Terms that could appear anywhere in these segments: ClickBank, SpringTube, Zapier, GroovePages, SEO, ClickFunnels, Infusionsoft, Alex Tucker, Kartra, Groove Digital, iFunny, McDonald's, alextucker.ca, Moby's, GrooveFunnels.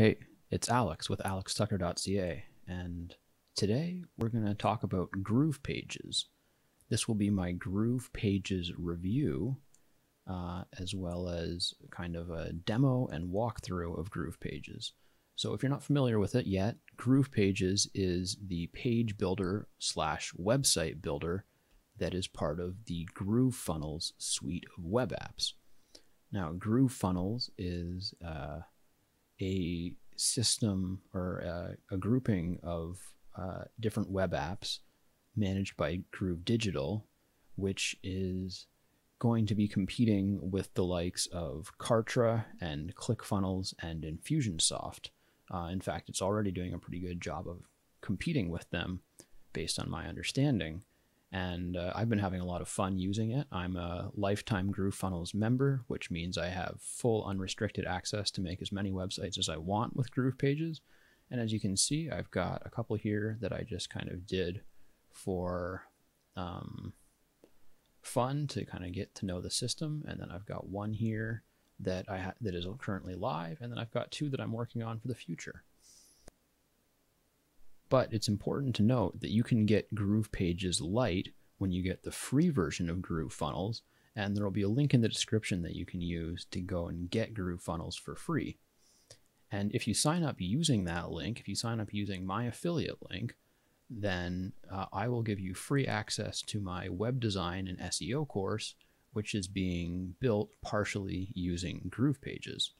Hey, it's Alex with alextucker.ca, and today we're going to talk about Groove Pages. This will be my Groove Pages review, as well as kind of a demo and walkthrough of Groove Pages. So if you're not familiar with it yet, Groove Pages is the page builder slash website builder that is part of the GrooveFunnels suite of web apps. Now, GrooveFunnels is a system or a grouping of different web apps managed by Groove Digital, which is going to be competing with the likes of Kartra and ClickFunnels and Infusionsoft. In fact, it's already doing a pretty good job of competing with them based on my understanding. And I've been having a lot of fun using it. I'm a lifetime GrooveFunnels member, which means I have full unrestricted access to make as many websites as I want with Groove Pages. And as you can see, I've got a couple here that I just kind of did for fun to kind of get to know the system. And then I've got one here that that is currently live. And then I've got two that I'm working on for the future. But it's important to note that you can get Groove Pages Lite when you get the free version of GrooveFunnels, and there will be a link in the description that you can use to go and get GrooveFunnels for free. And if you sign up using that link, if you sign up using my affiliate link, then I will give you free access to my web design and SEO course, which is being built partially using Groove Pages.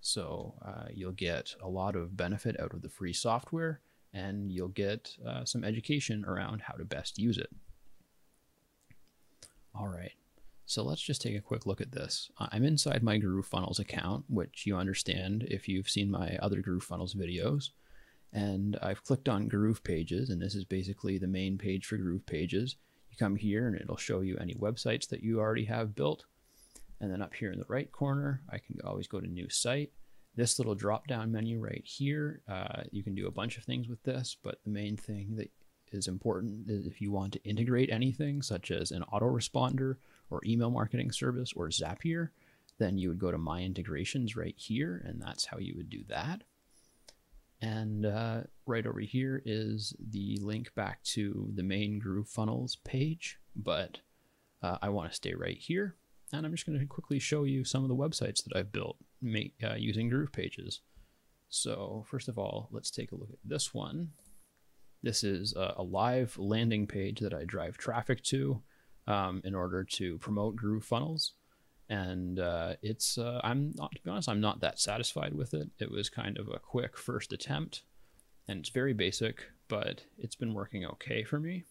So you'll get a lot of benefit out of the free software, and you'll get some education around how to best use it. All right, so let's just take a quick look at this. I'm inside my GrooveFunnels account, which you understand if you've seen my other GrooveFunnels videos. And I've clicked on Groove Pages, and this is basically the main page for Groove Pages. You come here and it'll show you any websites that you already have built. And then up here in the right corner, I can always go to New Site. This little drop-down menu right here, you can do a bunch of things with this, but the main thing that is important is if you want to integrate anything, such as an autoresponder or email marketing service or Zapier, then you would go to My Integrations right here, and that's how you would do that. And right over here is the link back to the main GrooveFunnels page, but I want to stay right here. And I'm just going to quickly show you some of the websites that I've built using Groove Pages. So first of all, let's take a look at this one. This is a live landing page that I drive traffic to in order to promote GrooveFunnels. And to be honest, I'm not that satisfied with it. It was kind of a quick first attempt, and it's very basic, but it's been working okay for me.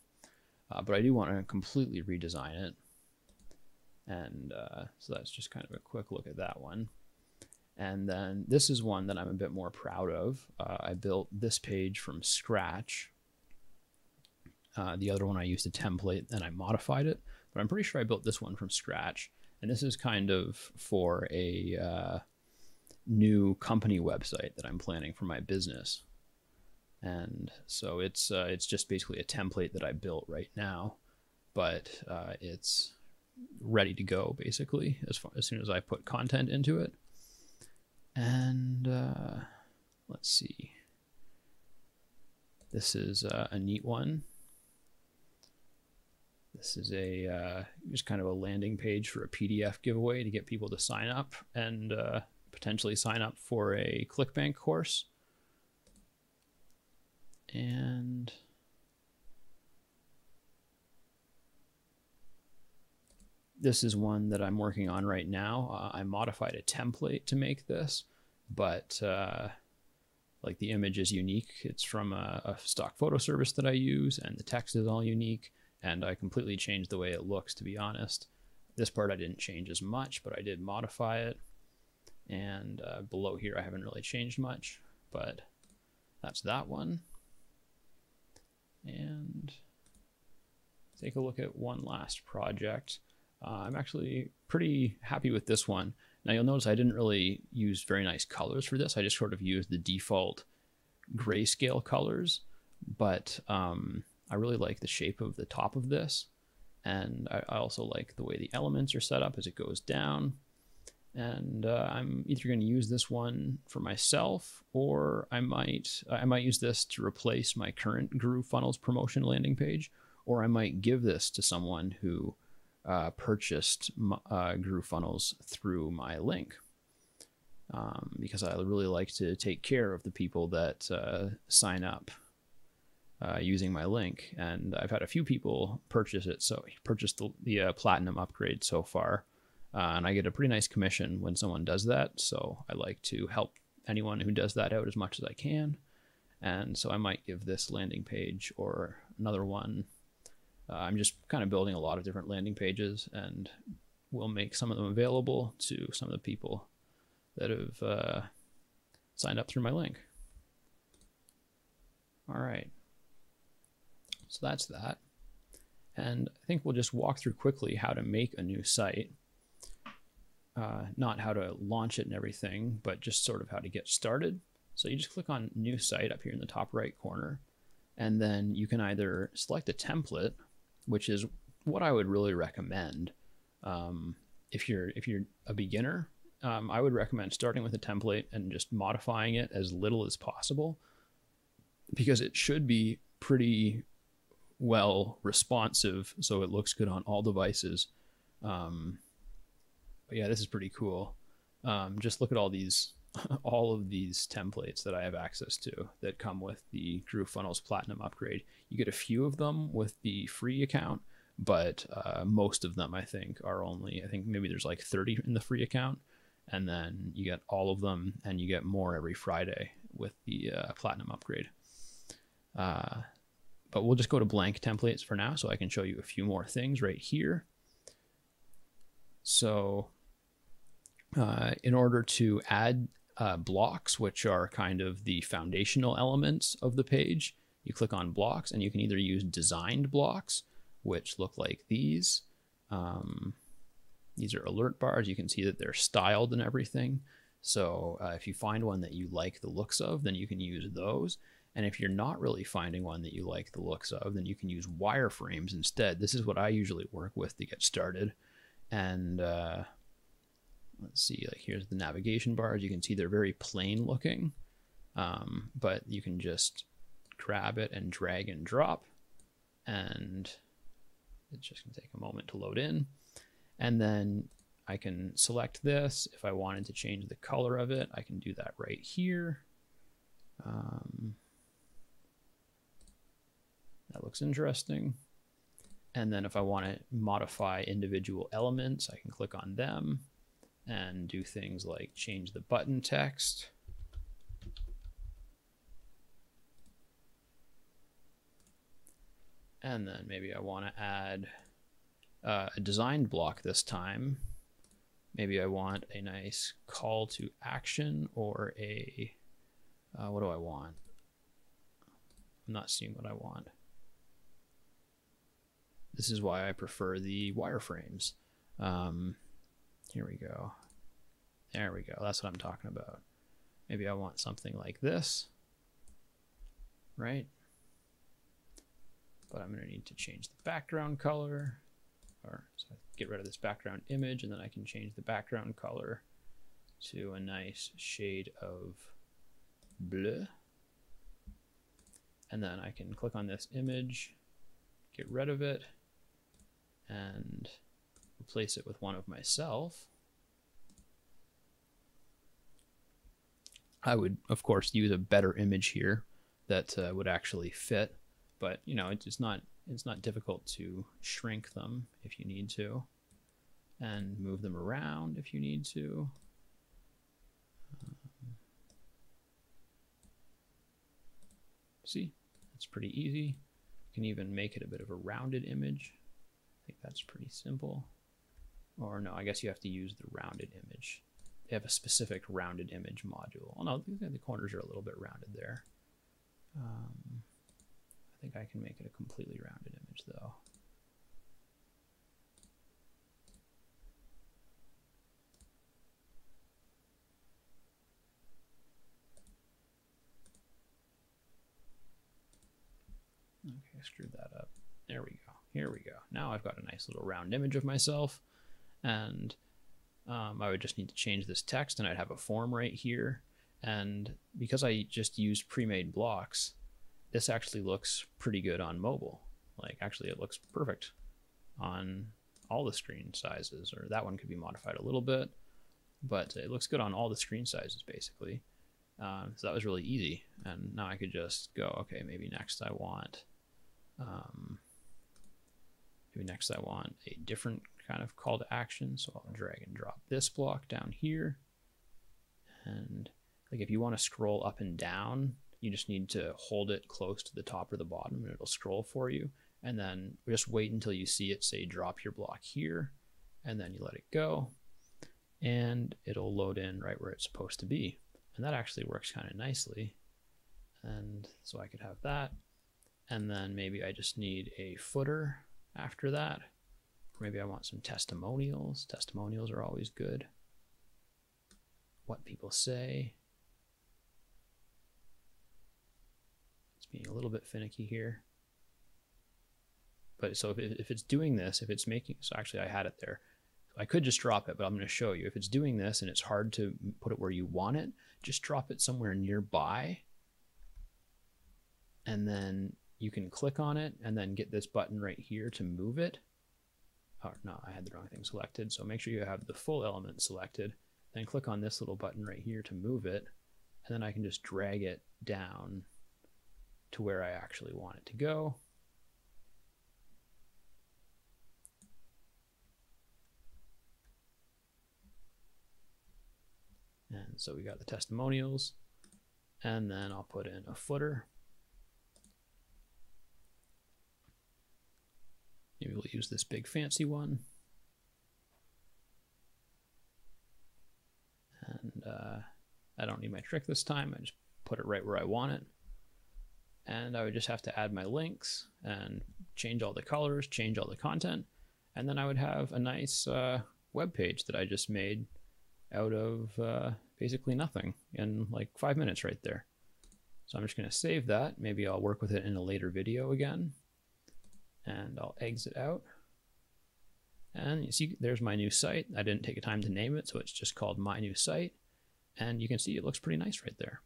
But I do want to completely redesign it. And so that's just kind of a quick look at that one. And then this is one that I'm a bit more proud of. I built this page from scratch. The other one I used a template and I modified it, but I'm pretty sure I built this one from scratch. And this is kind of for a new company website that I'm planning for my business. And so it's just basically a template that I built right now, but it's ready to go basically as soon as I put content into it. And let's see, this is a neat one. This is a just kind of a landing page for a PDF giveaway to get people to sign up and potentially sign up for a ClickBank course. And this is one that I'm working on right now. I modified a template to make this, but like the image is unique. It's from a stock photo service that I use, and the text is all unique, and I completely changed the way it looks, to be honest. This part I didn't change as much, but I did modify it. And below here, I haven't really changed much, but that's that one. And take a look at one last project. I'm actually pretty happy with this one. Now you'll notice I didn't really use very nice colors for this. I just sort of used the default grayscale colors, but I really like the shape of the top of this. And I also like the way the elements are set up as it goes down. And I'm either going to use this one for myself, or I might use this to replace my current GrooveFunnels promotion landing page, or I might give this to someone who purchased GrooveFunnels through my link, because I really like to take care of the people that sign up using my link. And I've had a few people purchase it. So purchased the platinum upgrade so far. And I get a pretty nice commission when someone does that. So I like to help anyone who does that out as much as I can. And so I might give this landing page or another one. I'm just kind of building a lot of different landing pages, and we'll make some of them available to some of the people that have signed up through my link. All right. So that's that. And I think we'll just walk through quickly how to make a new site. Not how to launch it and everything, but just sort of how to get started. So you just click on new site up here in the top right corner, and then you can either select a template, which is what I would really recommend. If you're a beginner, I would recommend starting with a template and just modifying it as little as possible, because it should be pretty well responsive. So it looks good on all devices. But yeah, this is pretty cool. Just look at all of these templates that I have access to that come with the GrooveFunnels Platinum upgrade. You get a few of them with the free account, but most of them, I think, are only, I think maybe there's like 30 in the free account, and then you get all of them, and you get more every Friday with the Platinum upgrade. But we'll just go to blank templates for now, so I can show you a few more things right here. So in order to add blocks, which are kind of the foundational elements of the page, you click on blocks, and you can either use designed blocks, which look like these. These are alert bars. You can see that they're styled and everything. So if you find one that you like the looks of, then you can use those. And if you're not really finding one that you like the looks of, then you can use wireframes instead. This is what I usually work with to get started. And let's see, like here's the navigation bars. You can see they're very plain looking, but you can just grab it and drag and drop. And it's just gonna take a moment to load in. And then I can select this. If I wanted to change the color of it, I can do that right here. That looks interesting. And then if I want to modify individual elements, I can click on them and do things like change the button text. And then maybe I want to add a design block this time. Maybe I want a nice call to action, or a, what do I want? I'm not seeing what I want. This is why I prefer the wireframes. Here we go. There we go. That's what I'm talking about. Maybe I want something like this, right? But I'm going to need to change the background color, or so get rid of this background image, and then I can change the background color to a nice shade of blue. And then I can click on this image, get rid of it, and replace it with one of myself. I would, of course, use a better image here that would actually fit, but you know, it's not difficult to shrink them if you need to, and move them around if you need to. See, it's pretty easy. You can even make it a bit of a rounded image. I think that's pretty simple. Or no, I guess you have to use the rounded image. They have a specific rounded image module. Oh no, the corners are a little bit rounded there. I think I can make it a completely rounded image though. Okay, I screwed that up. There we go. Here we go. Now I've got a nice little round image of myself. And I would just need to change this text and I'd have a form right here. And because I just used pre-made blocks, this actually looks pretty good on mobile. Like actually it looks perfect on all the screen sizes, or that one could be modified a little bit, but it looks good on all the screen sizes basically. So that was really easy. And now I could just go, okay, maybe next I want, a different kind of call to action. So I'll drag and drop this block down here. And like, if you want to scroll up and down, you just need to hold it close to the top or the bottom and it'll scroll for you. And then just wait until you see it say, drop your block here, and then you let it go and it'll load in right where it's supposed to be. And that actually works kind of nicely. And so I could have that. And then maybe I just need a footer after that. Maybe I want some testimonials. Testimonials are always good. What people say. It's being a little bit finicky here. But so if it's doing this, if it's making, so actually I had it there. I could just drop it, but I'm going to show you. If it's doing this and it's hard to put it where you want it, just drop it somewhere nearby. And then you can click on it and then get this button right here to move it. Oh, no, I had the wrong thing selected. So make sure you have the full element selected. Then click on this little button right here to move it. And then I can just drag it down to where I actually want it to go. And so we got the testimonials, and then I'll put in a footer. Maybe we'll use this big fancy one. And I don't need my trick this time. I just put it right where I want it. And I would just have to add my links and change all the colors, change all the content. And then I would have a nice web page that I just made out of basically nothing in like 5 minutes right there. So I'm just going to save that. Maybe I'll work with it in a later video again, and I'll exit out. And you see, there's my new site. I didn't take a time to name it, so it's just called My New Site. And you can see it looks pretty nice right there.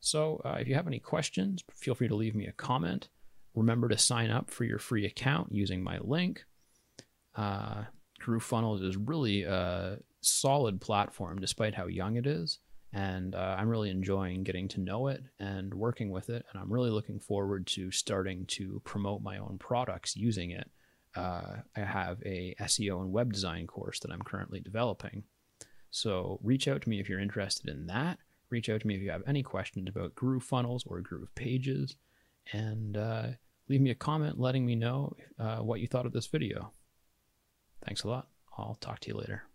So if you have any questions, feel free to leave me a comment. Remember to sign up for your free account using my link. GrooveFunnels is really solid platform despite how young it is, and I'm really enjoying getting to know it and working with it, and I'm really looking forward to starting to promote my own products using it. I have a SEO and web design course that I'm currently developing, so reach out to me if you're interested in that. Reach out to me if you have any questions about GrooveFunnels or Groove Pages, and leave me a comment letting me know what you thought of this video. Thanks a lot. I'll talk to you later.